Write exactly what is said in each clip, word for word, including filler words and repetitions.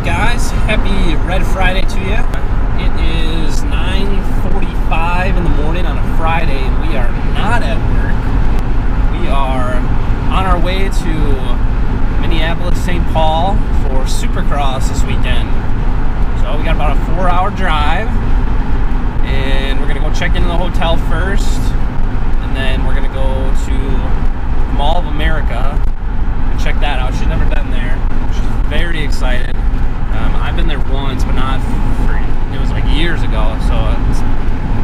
up, guys? Happy Red Friday to you. It is nine forty-five in the morning on a Friday, and we are not at work. We are on our way to Minneapolis-Saint Paul for Supercross this weekend. So we got about a four-hour drive, and we're gonna go check into the hotel first, and then we're gonna go to Mall of America and check that out. She's never been there. Very excited. Um, I've been there once, but not for, it was like years ago, so it's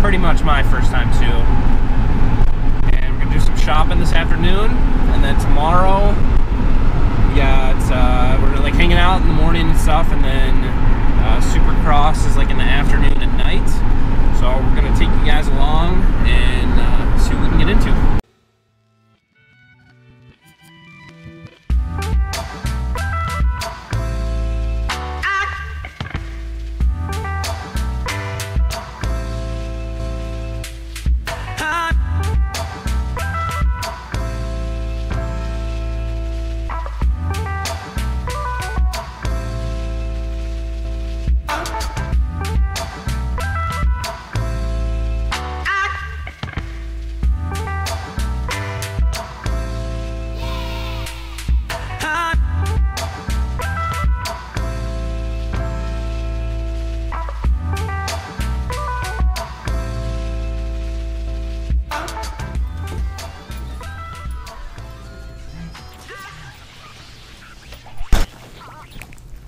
pretty much my first time too. And we're gonna do some shopping this afternoon, and then tomorrow, yeah, it's, uh, we're like hanging out in the morning and stuff, and then uh, Supercross is like in the afternoon and night. So we're gonna take you guys along and uh, see what we can get into.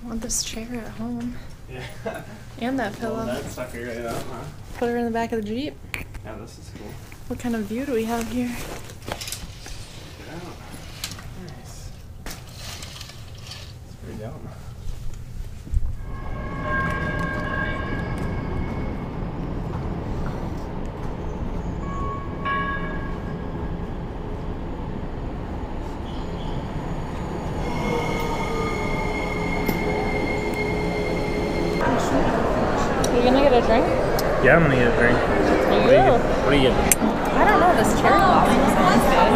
I want this chair at home. Yeah. And that pillow. That sucker right up, huh? Put her in the back of the Jeep. Yeah, this is cool. What kind of view do we have here? Check it out. Nice. It's pretty dope. Yeah, I'm gonna get a drink. What are you, what are you getting? I don't know, this cherry blossom sounds good.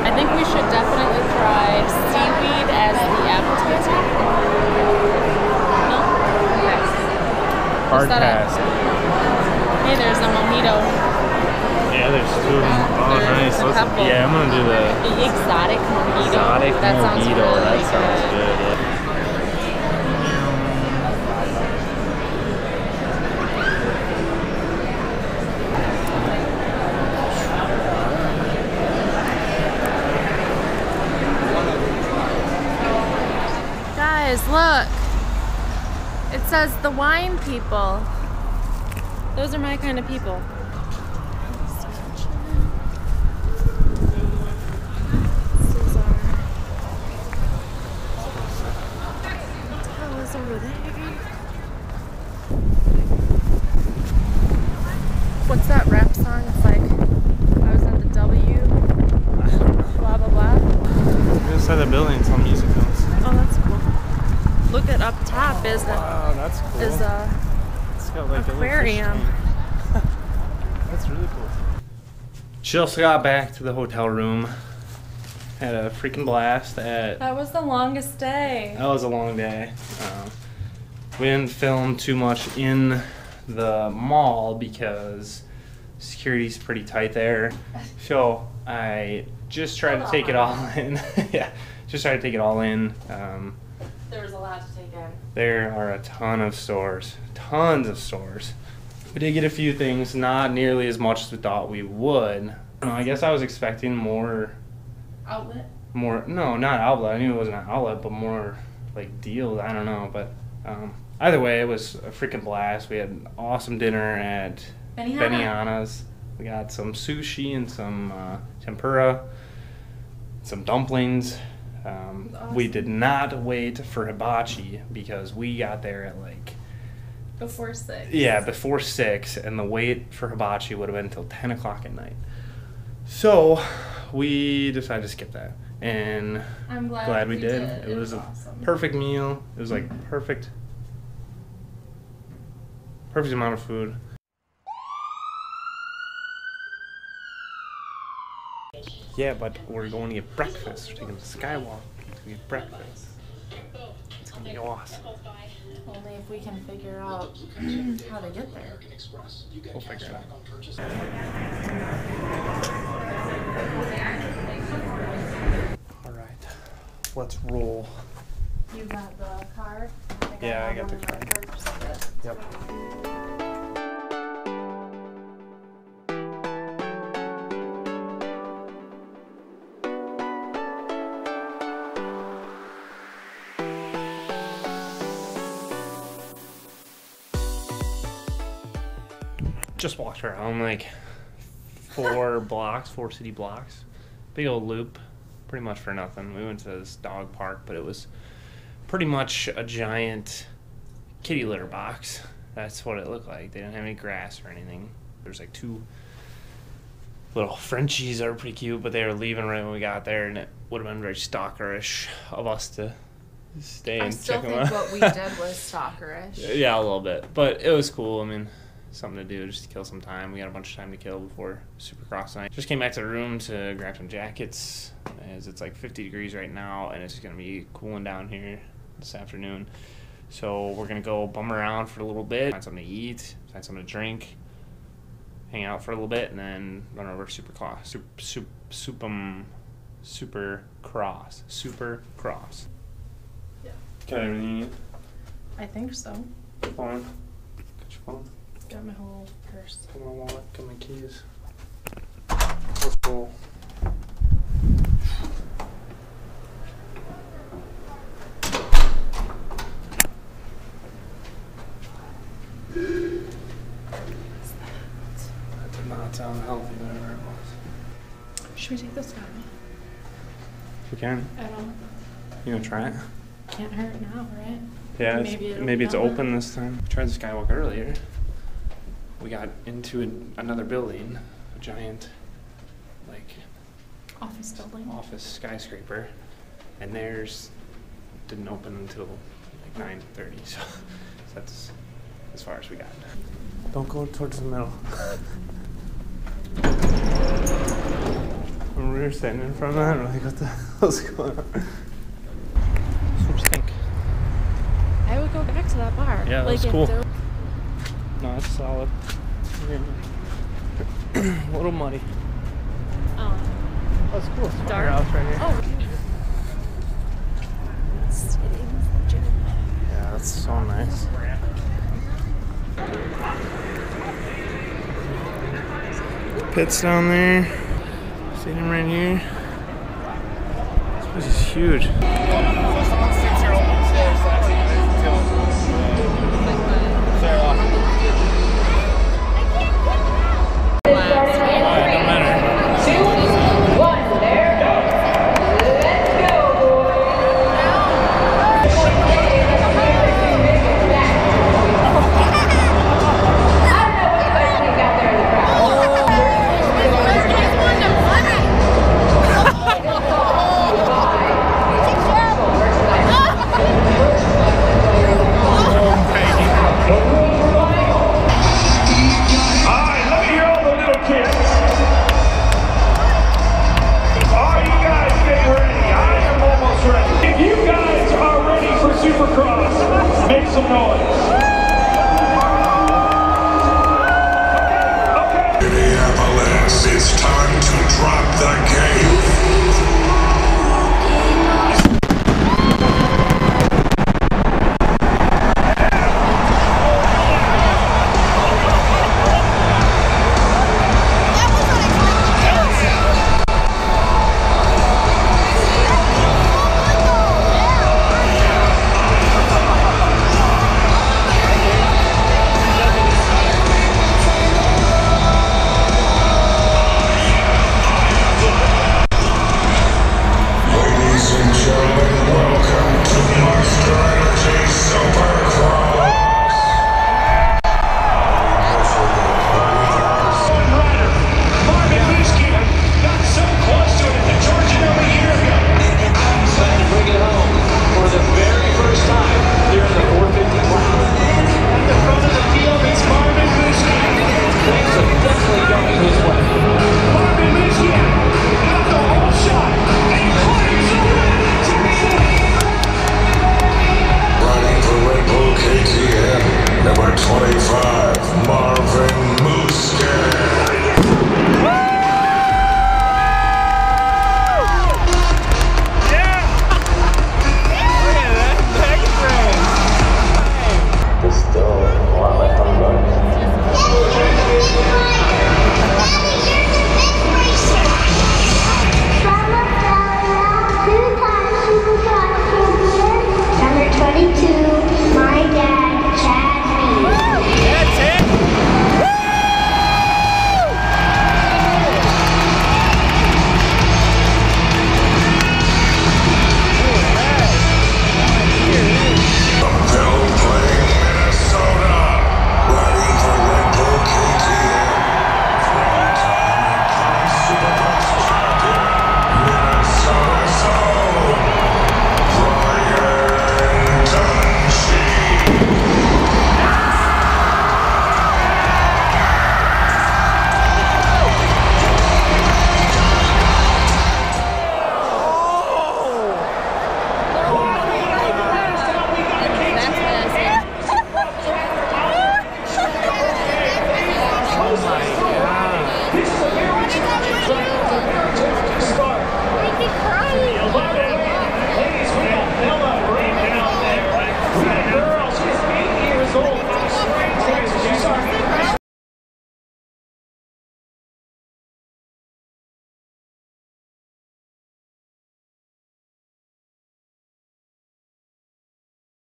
I think we should definitely try seaweed as the appetizer. No? Yes. Hard pass. Hey, there's a mojito. Yeah, there's two of them. Oh, there's nice. Yeah, I'm gonna do the, the exotic mojito. Exotic that mojito, sounds really that sounds good. good yeah. Look, it says the wine people. Those are my kind of people. Those are. What the hell is over there? What's that rap song? It's like I was at the W. Blah blah blah. We're inside the building. It's on music notes. Oh, that's cool. Look at up top is the wow, that's cool. is a it's got like aquarium. A that's really cool. Just got back to the hotel room. Had a freaking blast at. That was the longest day. That was a long day. Um, we didn't film too much in the mall because security's pretty tight there. So I just tried Hold to take on. it all in. yeah, just tried to take it all in. Um, There was a lot to take in. There are a ton of stores, tons of stores. We did get a few things, not nearly as much as we thought we would. I guess I was expecting more... Outlet? More, no, not outlet. I knew it wasn't an outlet, but more like deals. I don't know, but um, either way, it was a freaking blast. We had an awesome dinner at Benihana. Benihana's. We got some sushi and some uh, tempura, some dumplings. Um, awesome. We did not wait for hibachi because we got there at like before six. Yeah, before six, and the wait for hibachi would have been until ten o'clock at night. So we decided to skip that, and I'm glad, glad we did. did. It, it was, was awesome. A perfect meal. It was like perfect, perfect amount of food. Yeah, but we're going to get breakfast. We're taking a skywalk to get breakfast. It's gonna be awesome. Only if we can figure out how to get there. We'll figure it out. Alright, let's roll. You got the car? I yeah, I got the car. Yep. Just walked around like four blocks, four city blocks, big old loop, pretty much for nothing. We went to this dog park, but it was pretty much a giant kitty litter box. That's what it looked like. They didn't have any grass or anything. There's like two little Frenchies that were pretty cute, but they were leaving right when we got there, and it would have been very stalkerish of us to stay and check them out. I still think what we did was stalkerish. Yeah, a little bit, but it was cool. I mean, something to do just to kill some time. We got a bunch of time to kill before Supercross night. Just came back to the room to grab some jackets, as it's like fifty degrees right now, and it's gonna be cooling down here this afternoon. So we're gonna go bum around for a little bit, find something to eat, find something to drink, hang out for a little bit, and then run over to Supercross. Super, super, super, um, Supercross. Supercross. Yeah. Got everything you need? I think so. Phone. Got your phone? Got my whole purse. Got my wallet, got my keys. Let's go. What's that? That did not sound healthy, whatever it was. Should we take this down? If we can. I don't. You gonna try it? Can't hurt now, right? Yeah, maybe it's, maybe it's open this time. We tried the Skywalk earlier. We got into an, another building, a giant, like, office building, office skyscraper, and theirs didn't open until like nine thirty, so, so that's as far as we got. Don't go towards the middle. When we were standing in front of that, we're like, what the hell's going on? So much stink. I would go back to that bar. Yeah, like, that's cool. No, it's solid. A little muddy. Oh. That's cool. It's dark. House right here. Oh. It's legit. Yeah, that's so nice. Pit's down there. See them right here. This place is huge.